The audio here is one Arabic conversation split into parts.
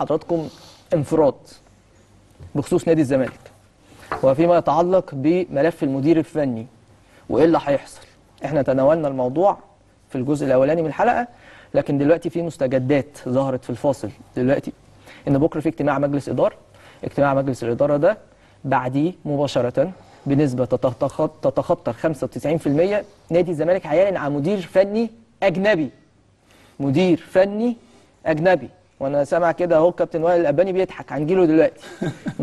حضراتكم انفراد بخصوص نادي الزمالك وفيما يتعلق بملف المدير الفني وايه اللي هيحصل. احنا تناولنا الموضوع في الجزء الاولاني من الحلقه، لكن دلوقتي في مستجدات ظهرت في الفاصل دلوقتي ان بكره في اجتماع مجلس اداره. اجتماع مجلس الاداره ده بعديه مباشره بنسبه تتخطى 95% نادي الزمالك هيعلن عن مدير فني اجنبي. مدير فني اجنبي، وانا سامع كده اهو كابتن وائل القباني بيضحك، هنجيله دلوقتي.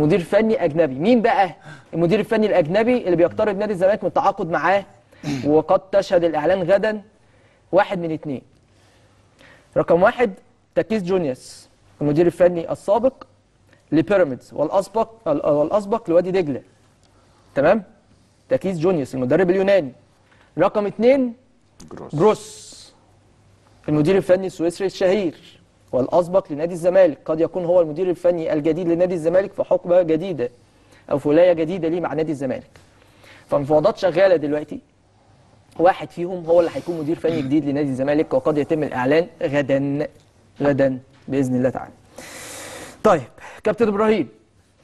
مدير فني اجنبي، مين بقى المدير الفني الاجنبي اللي بيقترض نادي الزمالك من التعاقد معاه؟ وقد تشهد الاعلان غدا واحد من اثنين. رقم واحد تاكيس جونياس المدير الفني السابق لبيراميدز والاسبق لوادي دجله. تمام؟ تاكيس جونياس المدرب اليوناني. رقم اثنين جروس المدير الفني السويسري الشهير والأسبق لنادي الزمالك، قد يكون هو المدير الفني الجديد لنادي الزمالك في حقبة جديدة أو في ولاية جديدة ليه مع نادي الزمالك. فمفاوضات شغالة دلوقتي، واحد فيهم هو اللي هيكون مدير فني جديد لنادي الزمالك وقد يتم الإعلان غدا بإذن الله تعالى. طيب كابتن إبراهيم،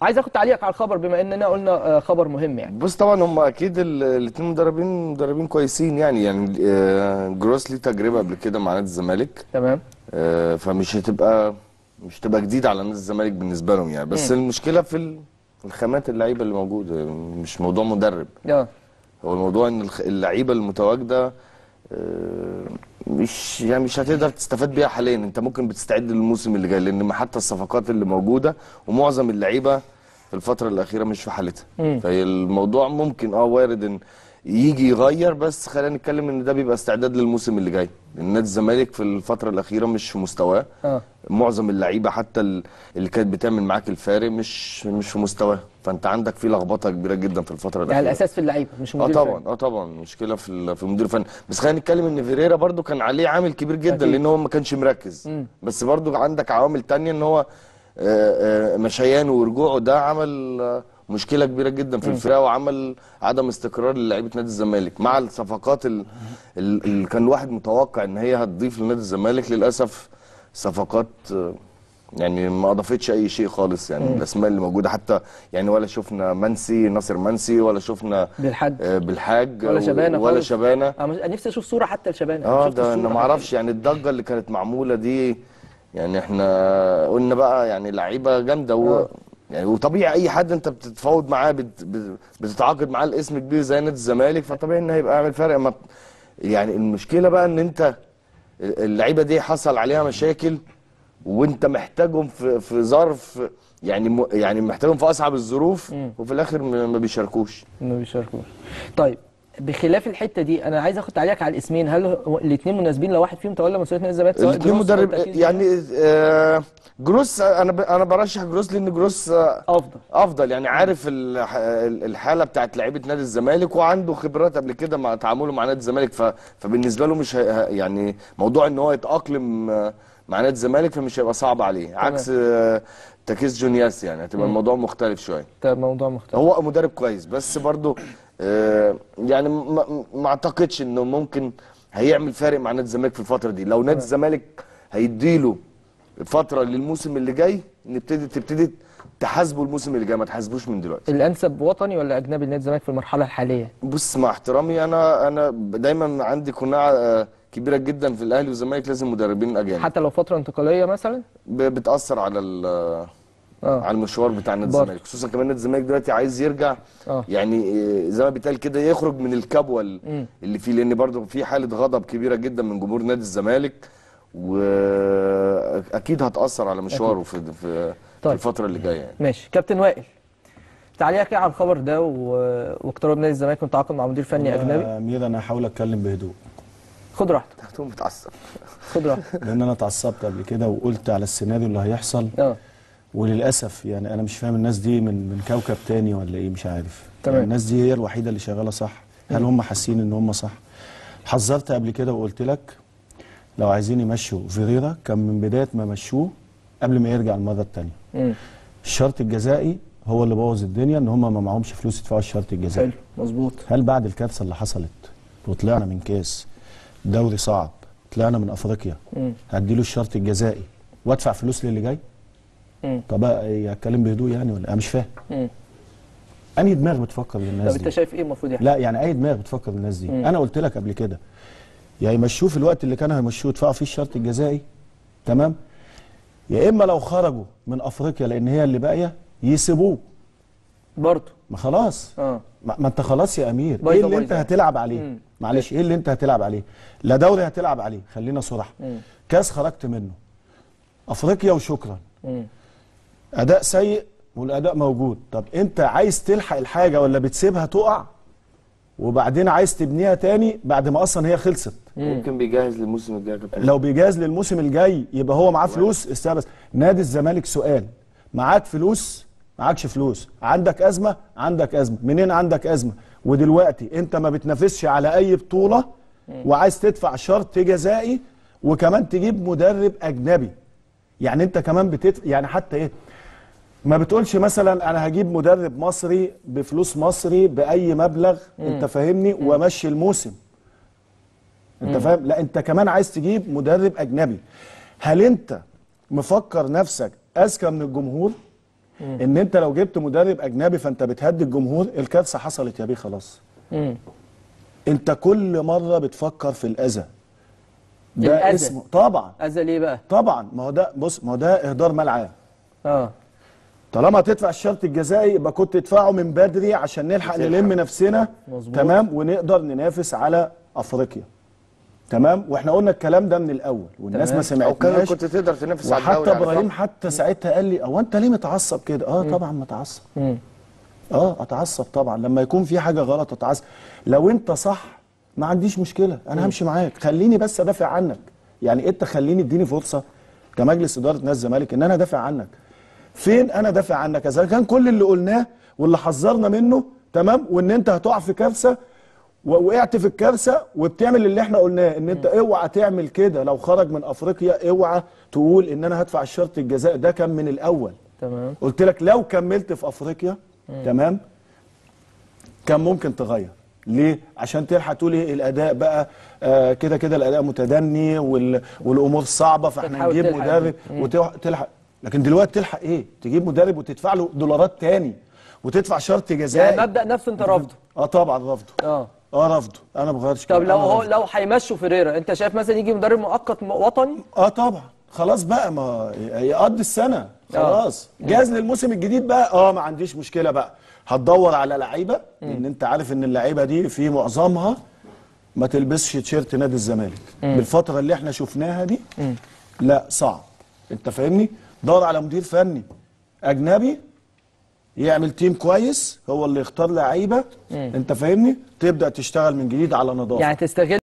عايز اخد تعليقك على الخبر بما اننا قلنا خبر مهم يعني. بص طبعا هم اكيد الاثنين مدربين كويسين يعني جروس ليه تجربه قبل كده مع نادي الزمالك، تمام، فمش هتبقى جديده على نادي الزمالك بالنسبه لهم يعني. بس المشكله في الخامات اللعيبه اللي موجوده، مش موضوع مدرب، هو الموضوع ان اللعيبه المتواجده مش هتقدر تستفاد بيها حاليا. انت ممكن بتستعد للموسم اللي جاي، لان حتى الصفقات اللي موجوده ومعظم اللعيبه في الفتره الاخيره مش في حالتها. فهي الموضوع ممكن وارد ان يجي يغير، بس خلينا نتكلم ان ده بيبقى استعداد للموسم اللي جاي. نادي الزمالك في الفتره الاخيره مش في مستواه، معظم اللعيبه حتى اللي كانت بتعمل معاك الفارق مش في مستواه، فانت عندك في لخبطه كبيره جدا في الفتره الاخيره. يعني الاساس في اللعيبه مش مدير طبعا فن. طبعا مشكله في المدير الفني. بس خلينا نتكلم ان فيريرا برده كان عليه عامل كبير جدا لان هو ما كانش مركز. بس برده عندك عوامل ثانيه ان هو مشيانه ورجوعه ده عمل مشكله كبيره جدا في الفرقه، وعمل عدم استقرار للاعيبه نادي الزمالك مع الصفقات اللي كان الواحد متوقع ان هي هتضيف لنادي الزمالك. للاسف صفقات يعني ما اضافتش اي شيء خالص يعني. الاسماء اللي موجوده حتى يعني ولا شفنا ناصر منسي ولا شفنا بالحاج ولا شبانه انا نفسي اشوف صوره حتى لشبانه. ده انا ما اعرفش يعني الضجه اللي كانت معموله دي يعني. احنا قلنا بقى يعني لعيبه جامده يعني، وطبيعي اي حد انت بتتفاوض معاه بتتعاقد معاه الاسم كبير زي نادي الزمالك، فطبيعي ان هيبقى عامل فرق. ما يعني المشكله بقى ان انت اللعيبه دي حصل عليها مشاكل وانت محتاجهم في ظرف يعني محتاجهم في اصعب الظروف، وفي الاخر ما بيشاركوش. طيب بخلاف الحته دي انا عايز اخد تعليقك على الاسمين، هل الاثنين مناسبين لو واحد فيهم تولى مسؤوليه نادي الزمالك؟ الاثنين مدرب يعني. جروس انا برشح جروس لان جروس افضل يعني، عارف الحاله بتاعت لعيبه نادي الزمالك وعنده خبرات قبل كده مع تعامله مع نادي الزمالك، فبالنسبه له مش يعني موضوع ان هو يتاقلم مع نادي الزمالك فمش هيبقى صعب عليه، عكس تاكيس جونياس يعني هتبقى الموضوع مختلف شويه. موضوع مختلف، هو مدرب كويس بس برضه يعني ما اعتقدش انه ممكن هيعمل فارق مع نادي الزمالك في الفتره دي. لو نادي الزمالك هيديله فتره للموسم اللي جاي تبتدي تحاسبه الموسم اللي جاي، ما تحاسبوش من دلوقتي. الانسب وطني ولا اجنبي لنادي الزمالك في المرحله الحاليه؟ بص مع احترامي انا دايما عندي قناعه كبيره جدا في الاهلي والزمالك لازم مدربين اجانب، حتى لو فتره انتقاليه مثلا بتاثر على على المشوار بتاع نادي الزمالك، خصوصا كمان نادي الزمالك دلوقتي عايز يرجع يعني زي ما بيتقال كده يخرج من الكبوه اللي فيه، لان برضه في حاله غضب كبيره جدا من جمهور نادي الزمالك واكيد هتاثر على مشواره في الفتره اللي جايه يعني. ماشي كابتن وائل، تعليقك على الخبر ده واقتراب نادي الزمالك من تعاقد مع مدير فني اجنبي؟ يا امير انا هحاول اتكلم بهدوء. خد راحتك. هتكون متعصب. خد راحتك. لان انا اتعصبت قبل كده وقلت على السيناريو اللي هيحصل. وللاسف يعني انا مش فاهم الناس دي من كوكب تاني ولا ايه، مش عارف. يعني الناس دي هي الوحيده اللي شغاله صح. هل هم حاسين ان هم صح؟ حذرت قبل كده وقلت لك لو عايزين يمشوا فيريرا كان من بدايه ما مشوه قبل ما يرجع المره الثانيه. الشرط الجزائي هو اللي بوظ الدنيا، ان هم ما معهمش فلوس يدفعوا الشرط الجزائي. حلو مظبوط. هل بعد الكارثه اللي حصلت وطلعنا من كاس دوري صعب، طلعنا من افريقيا، هديله الشرط الجزائي وادفع فلوس للي جاي؟ طب يتكلم بهدوء يعني ولا انا مش فاهم؟ انهي دماغ بتفكر للناس دي؟ طب انت شايف ايه المفروض يعني؟ لا يعني اي دماغ بتفكر للناس دي؟ انا قلت لك قبل كده يا يمشوه في الوقت اللي كانوا هيمشوه يدفعوا فيه الشرط الجزائي تمام؟ يا اما لو خرجوا من افريقيا لان هي اللي باقيه يسيبوه برضه ما خلاص ما انت خلاص يا امير ايه اللي انت هتلعب عليه؟ معلش ايه اللي انت هتلعب عليه؟ لا دوري هتلعب عليه خلينا صراحه كاس خرجت منه افريقيا وشكرا اداء سيء والاداء موجود طب انت عايز تلحق الحاجه ولا بتسيبها تقع وبعدين عايز تبنيها تاني بعد ما اصلا هي خلصت ممكن بيجهز للموسم الجاي لو بيجهز للموسم الجاي يبقى هو معاه فلوس استقبل نادي الزمالك سؤال معاك فلوس معكش فلوس عندك ازمه منين عندك ازمه ودلوقتي انت ما بتنافسش على اي بطوله وعايز تدفع شرط جزائي وكمان تجيب مدرب اجنبي يعني انت كمان يعني حتى ايه ما بتقولش مثلا انا هجيب مدرب مصري بفلوس مصري باي مبلغ انت فاهمني وامشي الموسم انت فاهم لا انت كمان عايز تجيب مدرب اجنبي هل انت مفكر نفسك اذكى من الجمهور ان انت لو جبت مدرب اجنبي فانت بتهدي الجمهور الكارثه حصلت يا بيه خلاص انت كل مره بتفكر في الاذى ده الأذى. اسمه طبعا اذى ليه بقى طبعا ما هو ده بص ما هو ده اهدار ملعب طالما هتدفع الشرط الجزائي يبقى كنت تدفعه من بدري عشان نلحق نلم نفسنا مزبوط. تمام ونقدر ننافس على افريقيا تمام واحنا قلنا الكلام ده من الاول والناس ما سمعتناش كنت تقدر تنافس على الدوري وحتى ابراهيم حتى ساعتها قال لي هو انت ليه متعصب كده طبعا متعصب اتعصب طبعا لما يكون في حاجه غلط اتعصب لو انت صح ما عنديش مشكله انا همشي معاك خليني بس ادافع عنك يعني انت خليني اديني فرصه كمجلس اداره نادي الزمالك ان انا ادافع عنك فين انا دافع عنك اذا كان كل اللي قلناه واللي حذرنا منه تمام وان انت هتقع في كارثه ووقعت في الكارثه وبتعمل اللي احنا قلناه ان انت اوعى تعمل كده لو خرج من افريقيا اوعى تقول ان انا هدفع الشرط الجزائي ده كان من الاول تمام قلت لك لو كملت في افريقيا تمام كان ممكن تغير ليه؟ عشان تلحق تقول ايه الاداء بقى كده كده الاداء متدني والامور صعبه فاحنا نجيب مدرب وتلحق لكن دلوقتي تلحق ايه؟ تجيب مدرب وتدفع له دولارات تاني وتدفع شرط جزائي يعني مبدأ نفسه انت رافضه طبعا رافضه رافضه انا ما بغيرش طب لو هو لو هيمشوا فيريرا انت شايف مثلا يجي مدرب مؤقت وطني؟ طبعا خلاص بقى ما يقضي السنه خلاص جاهز للموسم الجديد بقى ما عنديش مشكله بقى هتدور على لعيبه لان انت عارف ان اللعيبه دي في معظمها ما تلبسش تيشيرت نادي الزمالك بالفتره اللي احنا شفناها دي لا صعب انت فاهمني؟ دور على مدير فني اجنبي يعمل تيم كويس هو اللي يختار لعيبه انت فاهمني تبدا تشتغل من جديد على نظافه يعني تستغل